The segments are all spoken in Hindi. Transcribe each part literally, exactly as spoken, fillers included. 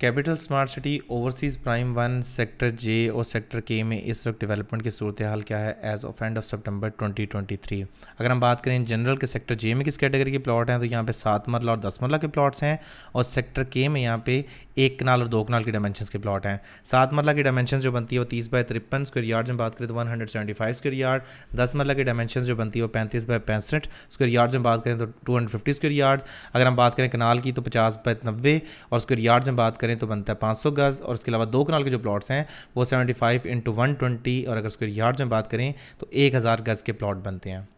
Capital smart city overseas Prime One sector J और सेक्टर के में इस वक्त डेवलपमेंट की सूरत हाल क्या है as of end of September twenty twenty three. अगर हम बात करें जनरल के सेक्टर जे में किस कैटेगरी के प्लॉट हैं तो यहाँ पे सात मरला और दस मरला के प्लॉट्स हैं, और सेक्टर के में यहाँ पे एक कनाल और दो कनाल के डायमेंशन के प्लॉट हैं। सात मरला की डायमेंशन जो बनती है वो तीस बाई तिरपन स्क्वायर यार्ड में बात करें तो one hundred seventy five square yard, दस मरला की डायमेंशन जो बनती है वो पैंतीस बाई पैंसठ स्क्वायर यार्ड में बात करें तो two hundred fifty square yard. अगर हम बात करें कनाल की तो पचास बाई नब्बे और स्क्वायर यार्ड में बात तो बनता है पाँच सौ गज, और इसके अलावा दो कनाल के जो प्लॉट्स हैं वो पचहत्तर इंटू एक सौ बीस और अगर स्क्वायर यार्ड में बात करें तो एक हज़ार गज के प्लॉट बनते हैं।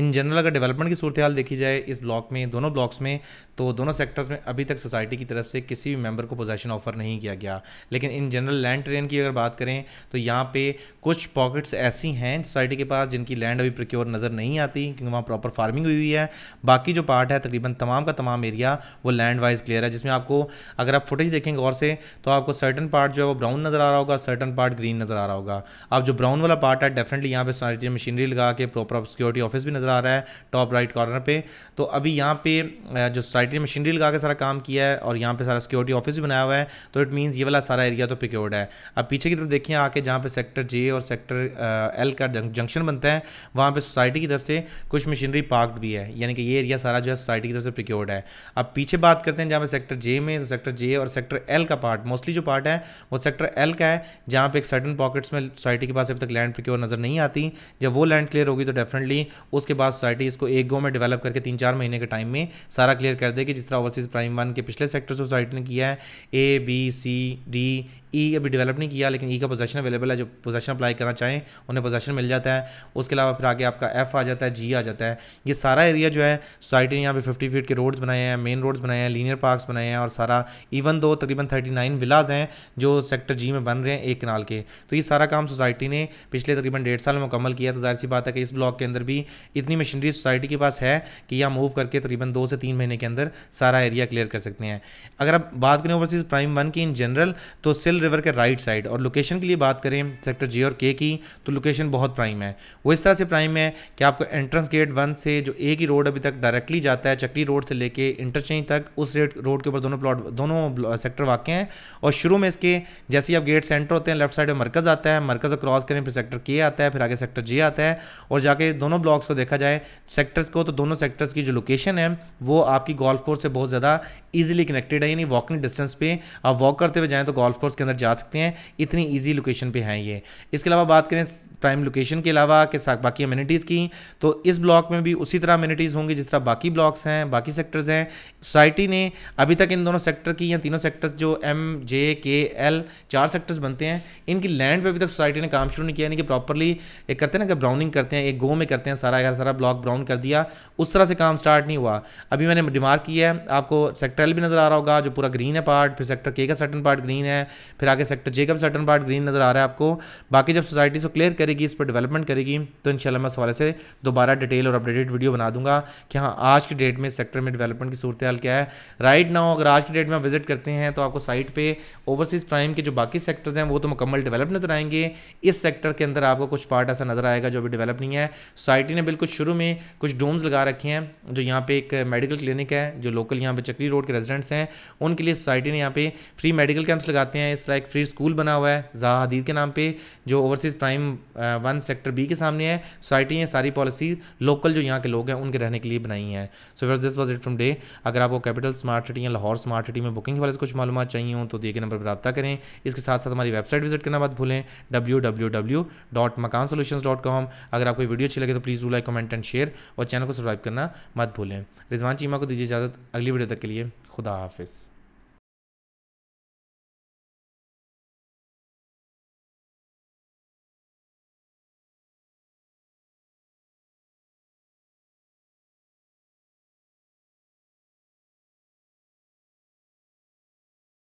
इन जनरल अगर डेवलपमेंट की सूरत हाल देखी जाए इस ब्लॉक में, दोनों ब्लॉक्स में, तो दोनों सेक्टर्स में अभी तक सोसाइटी की तरफ से किसी भी मेंबर को पोजेशन ऑफर नहीं किया गया। लेकिन इन जनरल लैंड ट्रेन की अगर बात करें तो यहाँ पे कुछ पॉकेट्स ऐसी हैं सोसाइटी के पास जिनकी लैंड अभी प्रोक्योर नज़र नहीं आती क्योंकि वहाँ प्रॉपर फार्मिंग हुई हुई है। बाकी जो पार्ट है तकरीबन तमाम का तमाम एरिया वो लैंड वाइज क्लियर है, जिसमें आपको अगर आप फुटेज देखेंगे गौर से तो आपको सर्टन पार्ट जो है वो ब्राउन नज़र आ रहा होगा, सर्टन पार्ट ग्रीन नज़र आ रहा होगा। आप जो ब्राउन वाला पार्ट है डेफिनेटली यहाँ पर सोसाइटी में मशीनरी लगा के प्रॉपर सिक्योरिटी ऑफिस नजर आ रहा है टॉप राइट कॉर्नर पे, तो अभी यहाँ पे जो सोसाइटी ने मशीनरी लगा के सारा काम किया है और यहाँ पे सारा सिक्योरिटी ऑफिस भी बनाया हुआ है, तो इट मींस ये वाला सारा एरिया तो प्रिक्योर्ड है। अब पीछे की तरफ देखिए आके जहाँ पे सेक्टर जे और सेक्टर एल का जंक्शन बनता है वहाँ पे सोसाइटी की तरफ से कुछ मशीनरी पार्कड भी है, यानी कि ये एरिया सारा जो है सोसाइटी की तरफ से प्रिक्योर्ड है। अब पीछे बात करते हैं जहाँ पे सेक्टर जे में, तो सेक्टर जे और सेक्टर एल का पार्ट मोस्टली जो पार्ट है वो सेक्टर एल का है, जहाँ पे एक सर्टन पॉकेट्स में सोसाइटी के पास अभी तक लैंड प्रिक्योर नजर नहीं आती। जब वो लैंड क्लियर होगी तो डेफिनेटली उसके बाद सोसाइटी इसको एक गो में डेवलप करके तीन चार महीने के टाइम में सारा क्लियर कर देगी, जिस तरह ओवरसीज़ प्राइम वन के पिछले सेक्टर से सोसाइटी ने किया है। A B C D E e अभी डेवलप नहीं किया लेकिन ई e का पोजेशन अवेलेबल है, जो पोजेशन अप्लाई करना चाहें उन्हें पोजेशन मिल जाता है। उसके अलावा फिर आगे आपका एफ आ जाता है, जी आ जाता है। ये सारा एरिया जो है सोसाइटी ने यहाँ पे फिफ्टी फीट के रोड्स बनाए हैं, मेन रोड्स बनाए हैं, लीनियर पार्क्स बनाए हैं, और सारा इवन दो तकरीबन थर्टी नाइन विलाज हैं जो सेक्टर जी में बन रहे हैं एक कनाल के। तो ये सारा काम सोसाइटी ने पिछले तकरीबन डेढ़ साल में मुकम्मल किया, तो जाहिर सी बात है कि इस ब्लॉक के अंदर भी इतनी मशीनरी सोसाइटी के पास है कि यहाँ मूव करके तकरीबन दो से तीन महीने के अंदर सारा एरिया क्लियर कर सकते हैं। अगर आप बात करें ओवरसीज़ प्राइम वन की इन जनरल तो सिल रिवर के राइट साइड, और लोकेशन के लिए बात करें सेक्टर जे और के की तो लोकेशन बहुत प्राइम है। वो इस तरह से प्राइम है कि आपको एंट्रेंस गेट वन से जो एक ही रोड अभी तक डायरेक्टली जाता है चक्री रोड से लेके इंटरचेंज तक, उस रोड के ऊपर दोनों प्लॉट दोनों सेक्टर वाकई हैं। और शुरू में इसके जैसे ही आप गेट सेंटर होते हैं लेफ्ट साइड में मरकज़ आता है, मरकज़ क्रॉस करें फिर सेक्टर के आता है, फिर आगे सेक्टर जे आता है, और जाके दोनों ब्लॉक्स को देखा जाए सेक्टर्स को तो दोनों सेक्टर्स की जो लोकेशन है वो आपकी गोल्फ कोर्स से बहुत ज़्यादा ईजिली कनेक्टेड है, यानी वॉकिंग डिस्टेंस पे आप वॉक करते हुए जाएँ तो गोल्फ कोर्स के अंदर जा सकते हैं, इतनी इजी लोकेशन पे हैं ये। इसके अलावा बात करें प्राइम लोकेशन के अलावा के साथ बाकी अमेनिटीज़ की, तो इस ब्लॉक में भी उसी तरह अमेनिटीज़ होंगी जिस तरह बाकी ब्लॉक्स हैं, बाकी सेक्टर्स हैं। सोसाइटी ने अभी तक इन दोनों सेक्टर की या तीनों सेक्टर्स जो एम जे के एल चार सेक्टर्स बनते हैं इनकी लैंड पे अभी तक सोसाइटी ने काम शुरू नहीं किया, यानी कि प्रॉपरली एक करते हैं ना कि ब्राउनिंग करते हैं, एक गो में करते हैं सारा यार सारा ब्लॉक ब्राउन कर दिया, उस तरह से काम स्टार्ट नहीं हुआ। अभी मैंने रिमार्क किया है, आपको सेक्टर एल भी नज़र आ रहा होगा जो पूरा ग्रीन है पार्ट, फिर सेक्टर के का सर्टन पार्ट ग्रीन है, फिर आगे सेक्टर जे का सर्टन पार्ट ग्रीन नजर आ रहा है आपको। बाकी जब सोसाइटी इसको क्लियर करेगी, इस पर डेवलपमेंट करेगी, तो इंशाल्लाह मैं इस हवाले से दोबारा डिटेल और अपडेटेड वीडियो बना दूंगा कि हाँ आज की डेट में सेक्टर में डेवलपमेंट की सूरत हाल क्या है। राइट नाउ अगर आज की डेट में आप विजिट करते हैं तो आपको साइट पे ओवरसीज़ प्राइम के जो बाकी सेक्टर्स हैं वो तो मुकम्मल डेवलप नजर आएंगे, इस सेक्टर के अंदर आपको कुछ पार्ट ऐसा नजर आएगा जो अभी डेवलप नहीं है। सोसाइटी ने बिल्कुल शुरू में कुछ डोम्स लगा रखे हैं, जो यहाँ पे एक मेडिकल क्लिनिक है जो लोकल यहाँ पे चक्री रोड के रेजिडेंट्स हैं उनके लिए सोसाइटी ने यहाँ पे फ्री मेडिकल कैंप्स लगाते हैं। इस तरह एक फ्री स्कूल बना हुआ है जहा हदीद के नाम पर जो Overseas Prime One sector B के सामने है, सोसाइटी ने सारी पॉलिसीज लोकल जो यहाँ के लोग हैं उनके रहने के लिए बनाई हैं। सो फिर this was it from day. अगर आपको कैपिटल स्मार्ट सिटी या लाहौर स्मार्ट सिटी में बुकिंग वाले से कुछ मालूम चाहिए हो तो दिए गए नंबर पर रब्ता करें। इसके साथ साथ हमारी वेबसाइट विजिट करना मत भूलें W W W dot Makaan solutions dot com. अगर आपको वीडियो अच्छी लगे तो please do like comment and share और चैनल को सब्सक्राइब करना मत भूलें। रिजवान चीमा को दीजिए इजाज़त, अगली वीडियो तक के लिए खुदा हाफिज़।